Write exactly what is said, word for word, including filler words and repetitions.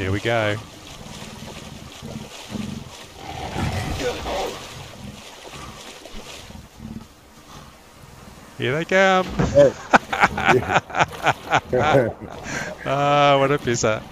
Here we go. Here they come. Oh, what a pisser.